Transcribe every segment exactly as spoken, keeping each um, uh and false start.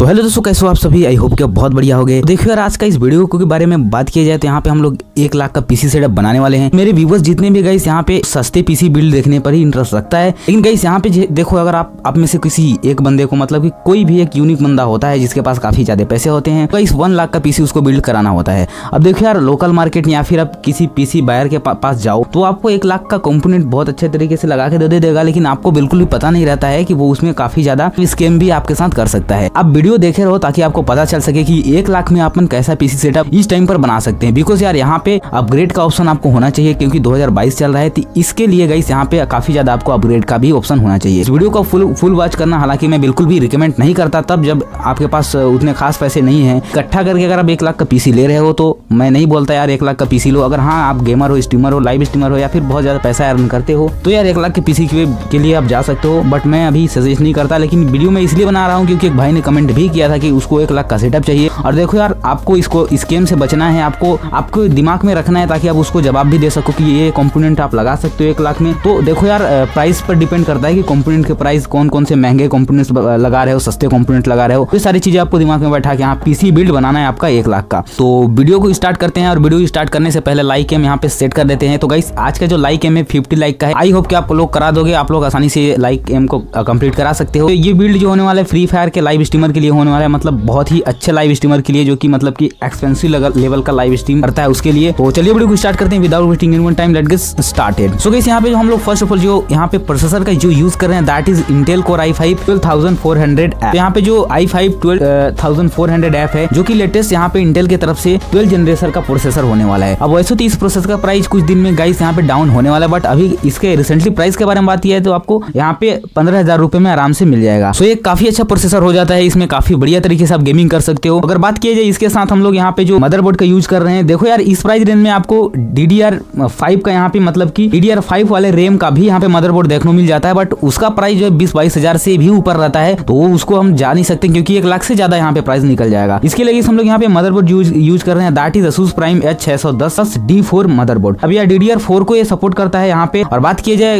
तो हेलो दोस्तों, कैसे हो आप सभी। आई होप कि आप बहुत बढ़िया होगे। देखिए यार, आज का इस वीडियो के बारे में बात किया जाए तो यहाँ पे हम लोग एक लाख का पीसी सेटअप बनाने वाले हैं। मेरे व्यूवर्स जितने भी गाइस यहाँ पे सस्ते पीसी बिल्ड देखने पर ही इंटरेस्ट रखता है, लेकिन गाइस यहाँ पे देखो, अगर आप, आप में से किसी एक बंदे को, मतलब की कोई भी एक यूनिक बंदा होता है जिसके पास काफी ज्यादा पैसे होते हैं, गाइस वन लाख का पीसी उसको बिल्ड कराना होता है। अब देखिए यार, लोकल मार्केट या फिर आप किसी पीसी बायर के पास जाओ तो आपको एक लाख का कंपोनेंट बहुत अच्छे तरीके से लगा के दे देगा, लेकिन आपको बिल्कुल भी पता नहीं रहता है कि वो उसमें काफी ज्यादा स्कैम भी आपके साथ कर सकता है। आप वीडियो देखे रहो ताकि आपको पता चल सके कि एक लाख में अपन कैसा पीसी सेटअप इस टाइम पर बना सकते हैं। बिकॉज यार यहाँ पे अपग्रेड का ऑप्शन आपको होना चाहिए, क्योंकि दो हज़ार बाईस चल रहा है, तो इसके लिए गाइस यहाँ पे काफी ज्यादा आपको अपग्रेड का भी ऑप्शन होना चाहिए। इस वीडियो को फुल फुल वॉच करना, हालांकि मैं बिल्कुल भी रिकमेंड नहीं करता तब जब आपके पास उतने खास पैसे नहीं है। इकट्ठा करके अगर आप एक लाख का पीसी ले रहे हो तो मैं नहीं बोलता यार एक लाख का पीसी लो। अगर हाँ आप गेमर हो, स्ट्रीमर हो, लाइव स्ट्रीमर हो या फिर बहुत ज्यादा पैसा अर्न करते हो तो यार एक लाख के पीसी के लिए आप जा सकते हो, बट मैं अभी सजेस्ट नहीं करता। लेकिन वीडियो में इसलिए बना रहा हूँ क्योंकि एक भाई ने कमेंट भी किया था कि उसको एक लाख का सेटअप चाहिए। और देखो यार, आपको इसको स्कैम से बचना है, आपको आपको दिमाग में रखना है ताकि आप उसको जवाब भी दे सको कि ये कंपोनेंट आप लगा सकते हो एक लाख में। तो देखो यार, प्राइस पर डिपेंड करता है कि कंपोनेंट के प्राइस कौन कौन से महंगे कंपोनेंट्स लगा रहे हो, सस्ते कंपोनेंट लगा रहे हो। ये सारी चीजें आपको दिमाग में बैठा के यहाँ पीसी बिल्ड बनाना है आपका एक लाख का। तो वीडियो को स्टार्ट करते हैं, और वीडियो स्टार्ट करने से पहले लाइक एम यहाँ पे सेट कर देते हैं। तो गाइस आज का जो लाइक एम है फिफ्टी लाइक का है। आई होप कि आप लोग करा दोगे, आप लोग आसानी से लाइक एम को कंप्लीट करा सकते हो। ये बिल्ड जो होने वाला है फ्री फायर के लाइव स्ट्रीमर के लिए होने वाला है, मतलब बहुत ही अच्छे लाइव स्ट्रीमर के लिए जो कि मतलब कि एक्सपेंसिव लेवल का लाइव स्ट्रीम करता है उसके लिए। तो चलिए वीडियो को स्टार्ट करते हैं without wasting any time, let's get started. So guys यहाँ पे जो हम लोग फर्स्ट ऑफ ऑल जो यहाँ पे प्रोसेसर का जो यूज कर रहे हैं that is Intel core I five twelve thousand four hundred. यहाँ पे जो I five twelve thousand four hundred F है जो की लेटेस्ट यहाँ पे इंटेल की तरफ से ट्वेल्थ जनरेशन का प्रोसेसर होने वाला है। अब वैसे तो इस प्रोसेसर का प्राइस कुछ दिन में गाइस यहाँ पे डाउन होने वाला है, बट अभी इसके रिसेंटली प्राइस के बारे में बात की है तो आपको यहाँ पे पंद्रह हजार रुपए में आराम से मिल जाएगा। सो ये काफी अच्छा प्रोसेसर हो जाता है, इसमें काफी बढ़िया तरीके से आप गेमिंग कर सकते हो। अगर बात किया जाए इसके साथ हम लोग यहाँ पे जो मदरबोर्ड का यूज कर रहे हैं, देखो यार इस प्राइस रेंज में आपको डी डी आर फाइव का यहाँ पे मतलब कि डी डी आर फाइव वाले रैम का भी यहाँ पे मदरबोर्ड देखने मिल जाता है, बट उसका प्राइस जो है बीस बाईस हजार से भी ऊपर रहता है। तो उसको हम जा नहीं सकते क्योंकि एक लाख से ज्यादा यहाँ पे प्राइस निकल जाएगा। इसके लिए हम लोग यहाँ पे मदरबोर्ड यूज कर रहे हैं that is ASUS prime H छह सौ दस डी फोर मदरबोर्ड। अब यार डी डी आर फोर को ये सपोर्ट करता है यहाँ पे। और बात की जाए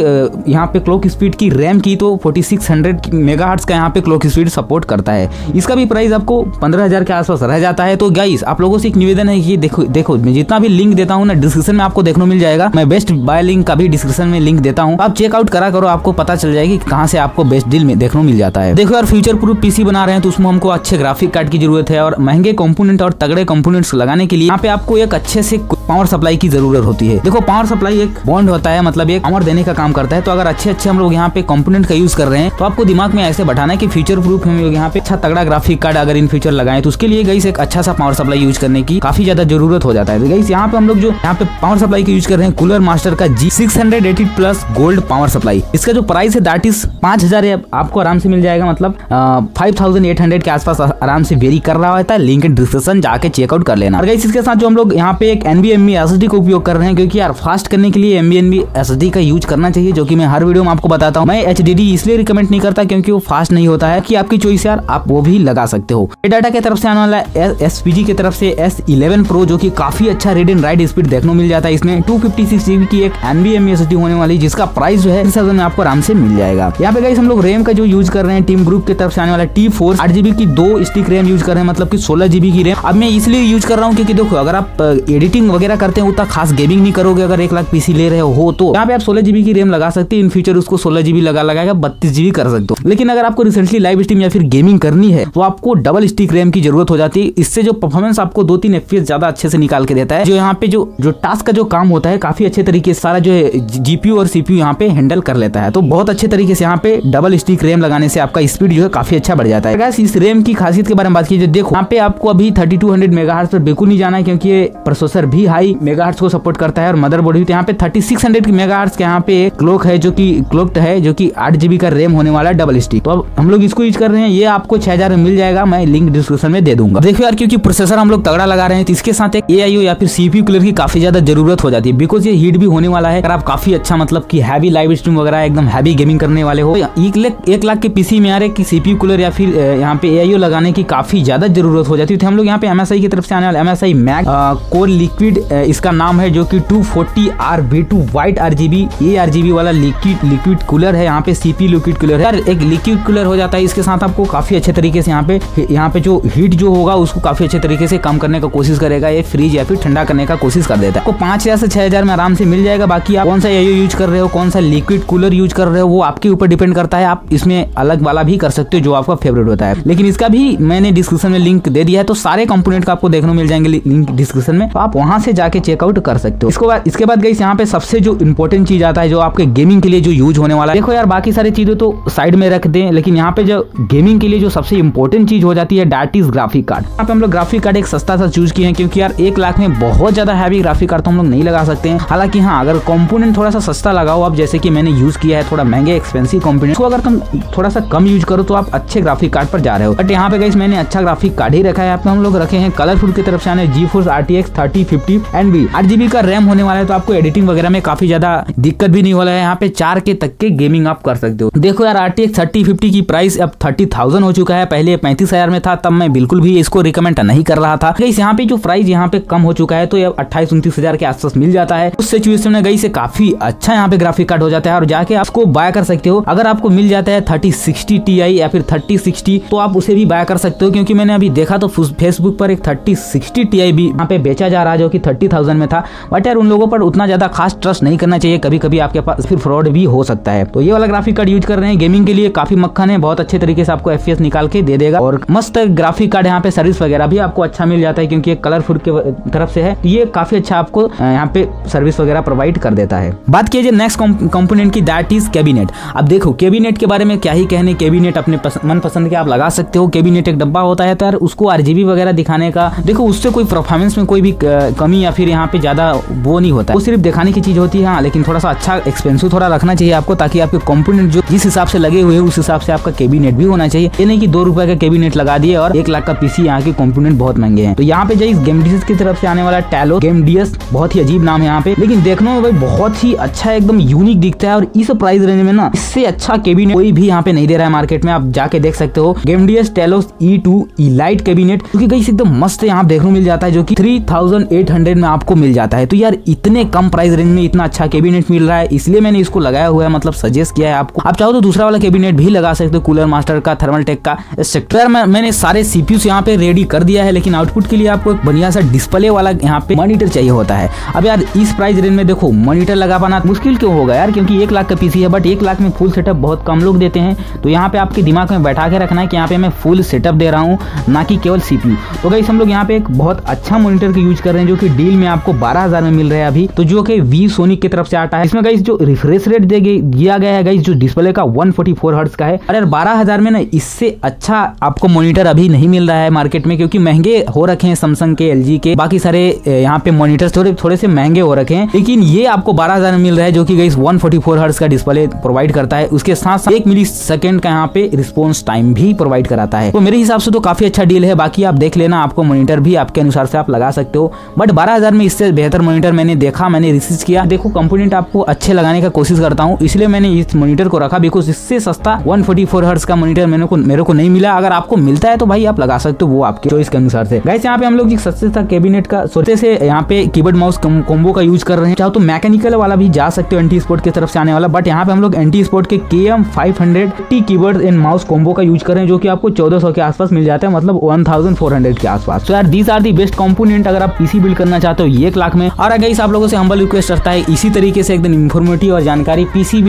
यहाँ पे क्लॉक स्पीड की, रैम की, तो फोर्टी सिक्स हंड्रेड मेगाहर्ट्ज का यहाँ पे क्लॉक स्पीड सपोर्ट करता है। इसका भी प्राइस आपको पंद्रह हजार के आसपास रह जाता है। तो गाइस आप लोगों से एक निवेदन है कि देखो देखो मैं जितना भी लिंक देता हूँ ना डिस्क्रिप्शन में आपको देखने मिल जाएगा, मैं बेस्ट बाय लिंक का भी डिस्क्रिप्शन में लिंक देता हूँ, आप चेकआउट करा करो, आपको पता चल जाएगी कहाँ से आपको बेस्ट डील में देखने मिल जाता है। देखो यार, फ्यूचर प्रूफ पीसी बना रहे हैं तो उसमें हमको अच्छे ग्राफिक कार्ड की जरूरत है, और महंगे कंपोनेंट और तगड़े कंपोनेंट्स लगाने के लिए यहाँ पे आपको एक अच्छे से पावर सप्लाई की जरूरत होती है। देखो पावर सप्लाई एक बॉन्ड होता है, मतलब एक पावर देने का काम करता है। तो अगर अच्छे अच्छे हम लोग यहाँ पे कंपोनेंट का यूज कर रहे हैं तो आपको दिमाग में ऐसे बैठाना है कि फ्यूचर प्रूफ हम लोग यहाँ पे अच्छा तगड़ा ग्राफिक कार्ड अगर इन फ्यूचर लगाएं तो उसके लिए गाइस एक अच्छा सा पावर सप्लाई यूज करने की काफी ज्यादा जरूरत हो जाता है। तो गाइस यहाँ पे हम लोग जो यहाँ पे पावर सप्लाई का यूज कर रहे हैं कूलर मास्टर का G six hundred eighty plus gold power supply. इसका जो प्राइस है दैट इज पांच हजार आपको आराम से मिल जाएगा, मतलब फाइव थाउजेंड एट हंड्रेड के आसपास आराम से वेरी कर रहा होता है। लिंक डिस्क्रिप्शन जाके चेकआउट कर लेना। और गाइस इसके साथ जो हम लोग यहाँ पे एक एनबीएम एसएसडी का उपयोग कर रहे हैं, क्योंकि यार फास्ट करने के लिए एनबीएम एसएसडी का यूज करना चाहिए, जो कि मैं हर वीडियो में आपको बताता हूं। मैं एचडीडी इसलिए रिकमेंड नहीं करता क्योंकि वो फास्ट नहीं होता है, कि आपकी चॉइस यार, आप वो भी लगा सकते हो। डाटा की तरफ से आने वाला एसपीजी की तरफ से एस इलेवन प्रो जो कि काफी अच्छा रीड एंड राइट स्पीड देखने मिल जाता है। इसमें two fifty six G B की एक एनबीएम एसएसडी होने वाली, जिसका प्राइस जो है इस में आपको आराम से मिल जाएगा। यहाँ पे गाइस हम लोग रैम का जो यूज कर रहे हैं टीम ग्रुप की तरफ से आने वाला टी फोर आठ जीबी की दो स्टिक रैम यूज कर रहे हैं, मतलब की सोलह जीबी की रैम। अब मैं इसलिए यूज कर रहा हूँ क्योंकि देखो अगर आप एडिटिंग वगैरह करते हैं उतना खास गेमिंग नहीं करोगे अगर एक लाख पीसी ले रहे हो तो। यहाँ पे आप सोलह जीबी की रैम लगा सकते हैं, इन फ्यूचर उसको सोलह जीबी लगा लगाएगा बत्तीस जीबी कर सकते हो। लेकिन अगर आपको रिसेंटली लाइव स्ट्रीम या फिर गेमिंग करनी है तो आपको डबल स्टिक रैम की जरूरत हो जाती है। इससे जो परफॉर्मेंस आपको दो तीन एफपीएस ज्यादा अच्छे से निकाल के देता है, जो यहाँ पे जो जो टास्क का जो काम होता है काफी अच्छे तरीके से सारा जो है जीपीयू और सीपीयू यहाँ पे हैंडल कर लेता है। तो बहुत अच्छे तरीके से यहाँ पे डबल स्टिक रैम लगाने से आपका स्पीड जो है काफी अच्छा बढ़ जाता है। इस रैम की खासियत के बारे में बात कीजिए, देखो यहाँ पे आपको अभी थर्टी टू हंड्रेड मेगाहर्ट्ज पर बिल्कुल नहीं जाना है क्योंकि प्रोसेसर भी हाई मेगाहर्ट्ज को सपोर्ट करता है और मदरबोर्ड भी। तो यहाँ पे थर्टी सिक्स हंड्रेड की मेगाहर्ट्ज के यहाँ पे क्लॉक है जो कि क्लॉक्ड है, जो कि एट जीबी का रैम होने वाला डबल स्टिक। तो अब हम लोग इसको यूज कर रहे हैं, ये आपको छह हज़ार में मिल जाएगा, मैं लिंक डिस्क्रिप्शन में दे दूंगा। देखिए यार, क्योंकि प्रोसेसर हम लोग तगड़ा लगा रहे हैं तो इसके साथ एक एआईओ या फिर सीपीयू कूलर की काफी ज्यादा जरूरत हो जाती है, बिकॉज ये हीट भी होने वाला है। अगर आप काफी अच्छा मतलब की हैवी लाइव स्ट्रीम वगैरह एकदम हैवी गेमिंग करने वाले हो, एक लाख के पीसी में आ रहे कि सीपीयू कूलर या फिर यहाँ पे एआईओ लगाने की काफी ज्यादा जरूरत हो जाती है। हम लोग यहाँ पे एमएसआई की तरफ से आने वाला एमएसआई मैक कोर लिक्विड इसका नाम है, जो कि two forty R V two white RGB ये आरजीबी वाला लिक्विड लिक्विड कूलर है। यहाँ पे सीपी लिक्विड कूलर है, एक लिक्विड कूलर हो जाता है। इसके साथ आपको काफी अच्छे तरीके तरीके से यहाँ पे यहाँ पे जो हीट जो होगा उसको काफी अच्छे तरीके से कम करने का कोशिश करेगा ये फ्रीज या फिर ठंडा करने का कोशिश कर देता है। आपको पाँच हजार से छह हजार में आराम से मिल जाएगा। बाकी आप कौन सा एयू यूज कर रहे हो, कौन सा लिक्विड कूलर यूज कर रहे हो, वो आपके ऊपर डिपेंड करता है। आप इसमें अलग वाला भी कर सकते हो जो आपका फेवरेट होता है, लेकिन इसका भी मैंने डिस्क्रिप्शन में लिंक दे दिया है, तो सारे कंपोनेंट का आपको देखने मिल जाएंगे लिंक डिस्क्रिप्शन में, तो आप वहाँ से जाके चेकआउट कर सकते हो। इसके बाद इसके बाद गाइस यहाँ पे सबसे जो इंपॉर्टेंट चीज आता है जो आपके गेमिंग के लिए जो यूज होने वाला है, देखो यार बाकी सारी चीजें तो साइड में रख दें, लेकिन यहाँ पे जो गेमिंग के लिए जो सबसे इंपॉर्टेंट चीज हो जाती है दैट इज ग्राफिक कार्ड। यहाँ पे हम लोग ग्राफिक कार्ड एक सस्ता सा चूज किए हैं, क्योंकि यार एक लाख में बहुत ज्यादा हैवी ग्राफिक कार्ड तो हम लोग नहीं लगा सकते हैं। हालांकि हाँ, अगर कंपोनेंट थोड़ा सा सस्ता लगाओ आप, जैसे कि मैंने यूज किया है थोड़ा महंगे एक्सपेंसिव कंपोनेंट को, अगर तुम थोड़ा सा कम यूज करो तो आप अच्छे ग्राफिक कार्ड पर जा रहे हो। बट यहाँ पे गाइस मैंने अच्छा ग्राफिक कार्ड ही रखा है। यहाँ पे हम लोग रखे हैं कलरफुल की तरफ से आने G force R T X thirty fifty and बी आठ जीबी का रैम होने वाला है, तो आपको एडिटिंग वगैरह में काफी ज्यादा दिक्कत भी नहीं वाला है। यहाँ पे चार के तक के गेमिंग आप कर सकते हो। देखो यार R T X thirty fifty की प्राइस अब थर्टी थाउजेंड हो चुका है, पहले पैंतीस हजार में था, तब मैं बिल्कुल भी इसको रिकमेंड नहीं कर रहा था। गाइस यहाँ पे जो प्राइस यहाँ पे कम हो चुका है, तो ये अट्ठाईस उनतीस हजार के आसपास मिल जाता है। उस सिचुएशन में गाइस काफी अच्छा यहाँ पे ग्राफिक कार्ड हो जाता है और जाके आपको बाय कर सकते हो। अगर आपको मिल जाता है थर्टी सिक्सटी टी आई या फिर थर्टी सिक्सटी तो आप उसे भी बाय कर सकते हो, क्योंकि मैंने अभी देखा तो फेसबुक पर एक थर्टी सिक्सटी टी आई भी यहाँ पे बेचा जा रहा है जो कि थर्टी थाउजेंड में था। बट यार उन लोगों पर उतना ज्यादा खास ट्रस्ट नहीं करना चाहिए, कभी कभी आपके पास फिर फ्रॉड भी हो सकता है। तो ये वाला ग्राफिक कार्ड यूज कर रहे हैं गेमिंग के लिए, काफी मक्खन है, बहुत अच्छे तरीके से आपको एफ पी एस निकाल के दे देगा। और मस्त ग्राफिक कार्ड यहाँ पे सर्विस वगैरह भी आपको अच्छा मिल जाता है, क्योंकि कलरफुल के तरफ से है, ये काफी अच्छा आपको यहाँ पे सर्विस वगैरह प्रोवाइड कर देता है। बात कीजिए नेक्स्ट कंपोनेंट की, दैट इज कैबिनेट। अब देखो कैबिनेट के बारे में क्या ही कहने, कैबिनेट अपने मनपसंद के आप लगा सकते हो। कैबिनेट एक डब्बा होता है, तो यार उसको आरजीबी वगैरह दिखाने का, देखो उससे कोई परफॉर्मेंस में कोई भी कमी या फिर यहाँ पे ज्यादा वो नहीं होता है, वो सिर्फ दिखाने की चीज होती है। हाँ, लेकिन थोड़ा सा अच्छा एक्सपेंसिव थोड़ा रखना चाहिए आपको, ताकि आपके कंपोनेंट जो जिस हिसाब से लगे हुए उस हिसाब से आपका कैबिनेट भी होना चाहिए। ये नहीं कि दो रुपए का कैबिनेट लगा दिए और एक लाख का पीसी, यहाँ के कंपोनेंट बहुत महंगे हैं। तो यहाँ पे जाइए गेमडिस की तरफ से आने वाला टैलो गेमडिस, बहुत ही अजीब नाम है यहाँ पे, लेकिन देखने में भाई बहुत ही अच्छा एकदम यूनिक दिखता है। और इस प्राइस रेंज में ना इससे अच्छा कैबिनेट कोई भी यहाँ पे नहीं दे रहा है मार्केट में, आप जाके देख सकते हो Gamdias Talos E two elite cabinet, क्योंकि गाइस एकदम मस्त यहाँ देखने को मिल जाता है, जो कि थ्री थाउजेंड एट हंड्रेड में आपको मिल जाता है। तो यार इतने कम प्राइस रेंज में इतना अच्छा कैबिनेट मिल रहा है, इसलिए मैंने इसको लगाया हुआ है, मतलब सजेस्ट किया है आपको। आप चाहो तो दूसरा वाला कैबिनेट भी लगा सकते हो, कूलर मास्टर का, थर्मल टेक का, एक्सेट्रा। मैंने सारे सीपीयू यहाँ पे रेडी कर दिया है, लेकिन आउटपुट के लिए आपको एक बढ़िया सा डिस्प्ले वाला यहाँ पे मॉनिटर चाहिए होता है। अब यार इस प्राइस रेंज में देखो मॉनिटर लगा पाना मुश्किल क्यों होगा यार, क्योंकि एक लाख का पीसी है, बट एक लाख में फुल सेटअप बहुत कम लोग देते हैं। तो यहाँ पे आपके दिमाग में बैठा के रखना है कि यहाँ पे मैं फुल सेटअप दे रहा हूँ, ना कि केवल सीपीयू। तो गाइस हम लोग यहाँ पे एक बहुत अच्छा मॉनिटर का यूज कर रहे हैं, जो कि डील में आपको बारह हजार में मिल रहा है अभी, तो जो कि वी सोनिक की तरफ से आता है। इसमें गाइस जो रिफ्रेश रेट दिया गया है गाइस, जो डिस्प्ले का वन फोर्टी फोर हर्ट्ज का है। अरे बारह हजार में ना इससे अच्छा आपको मॉनिटर अभी नहीं मिल रहा है मार्केट में, क्योंकि महंगे हो रखे हैं सैमसंग के, एलजी के, बाकी सारे यहाँ पे मॉनिटर्स थोड़े थोड़े से महंगे हो रखे हैं। लेकिन ये आपको बारह हजार में मिल रहा है, जो कि guys one forty four hertz का डिस्प्ले प्रोवाइड करता है, उसके साथ साथ एक मिली सेकेंड का यहाँ पे रिस्पॉन्स टाइम भी प्रोवाइड कराता है। तो मेरे हिसाब से तो काफी अच्छा डील है। बाकी आप देख लेना, आपको मॉनिटर भी आपके अनुसार से आप लगा सकते हो, बट बारह हजार में इससे बेहतर मॉनिटर मैंने देखा, मैंने रिसर्च किया। देखो कंपोनेंट आपको अच्छे लगाने का कोशिश करता हूँ, इसलिए मैंने इस मॉनिटर को रखा, बिकॉज इससे सस्ता वन फोर्टी फोर हर्ट्ज का मॉनिटर मेरे को नहीं मिला। अगर आपको मिलता है तो भाई आप लगा सकते हो, वो आपके चॉइस के अनुसार से। गाइस यहाँ पे हम लोग सस्ते सा कैबिनेट का सोचते से यहाँ पे कीबोर्ड माउस कॉम्बो का यूज कर रहे हैं, चाहो तो मैकेनिकल वाला भी जा सकते हो, एंटी स्पोर्ट की तरफ से आने वाला। बट यहाँ पे हम लोग एंटी स्पोर्ट के K M five hundred T keyboard and mouse combo का यूज कर रहे हैं, जो कि आपको चौदह सौ के आसपास मिल जाता है, मतलब वन थाउजेंड फोर हंड्रेड के आसपास। तो यार these are the best component अगर आप पीसी बिल्ड करना चाहते हो एक लाख में। और गाइस आप लोगों से हम्बल रिक्वेस्ट करता है, इसी तरीके से एकदम इन्फॉर्मेटिव और जानकारी पीसी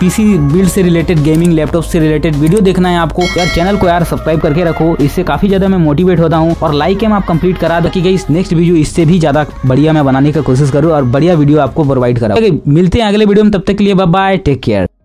पीसी बिल्ड से रिलेटेड, गेमिंग लैपटॉप से रिलेटेड वीडियो देखना है आपको, यार चैनल को यार सब्सक्राइब करके रखो, इससे काफी ज्यादा मैं मोटिवेट होता हूँ। और लाइक एम आप कंप्लीट करा दो कि गाइस नेक्स्ट वीडियो इससे भी ज्यादा बढ़िया मैं बनाने का कोशिश करूँ और बढ़िया वीडियो आपको प्रोवाइड करा। मिलते हैं अगले वीडियो में, तब तक के लिए बाय बाय, टेक केयर।